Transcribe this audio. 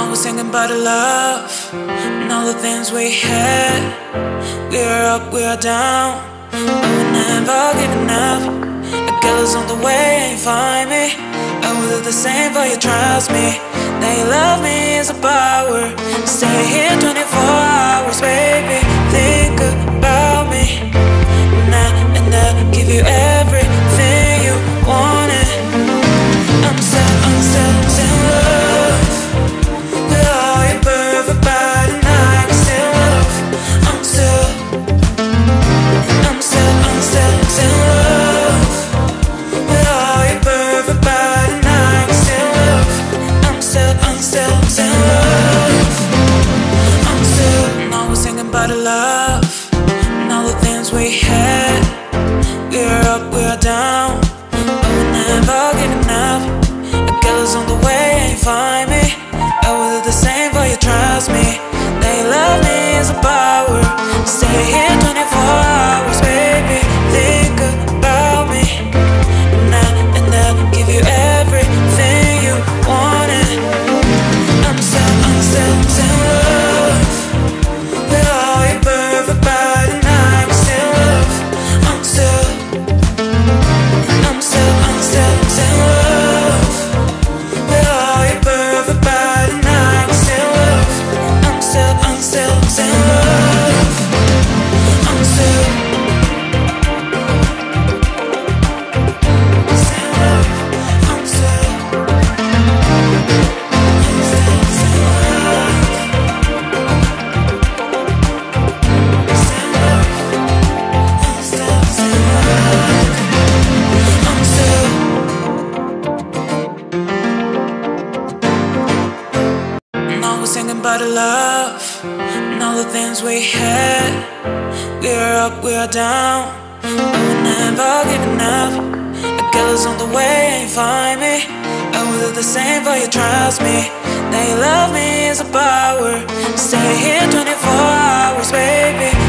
song was singing about love and all the things we had. We were up, we were down, but we're never giving up. A girl is on the way, and you find me. I will do the same for you, trust me. That you love me is a power. Stay here 24 hours, baby. Think about me, and I'll give you everything you wanted. I'm so, I'm so, I'm so in love with all your perfect body, and I can still love. I'm so in love with all your perfect body, and I can still love. I'm so in love. I'm still, and I was thinking about love and all the things we had. We were up, we were down, but we're never giving up. On the way, and you find me. I will do the same for you, trust me. That you love me is a power. Stay here 24 hours, baby. Think about me, and I'll give you everything you wanted. I'm so, I'm so, I'm so in love with all your perfect body, and I can still love. I'm so, I'm so, I'm so, I'm so in love. About love and all the things we had. We were up, we were down, but we're never giving up. A girl is on the way, and you find me. I will do the same for you, trust me. That you love me is a power. Stay here 24 hours, baby.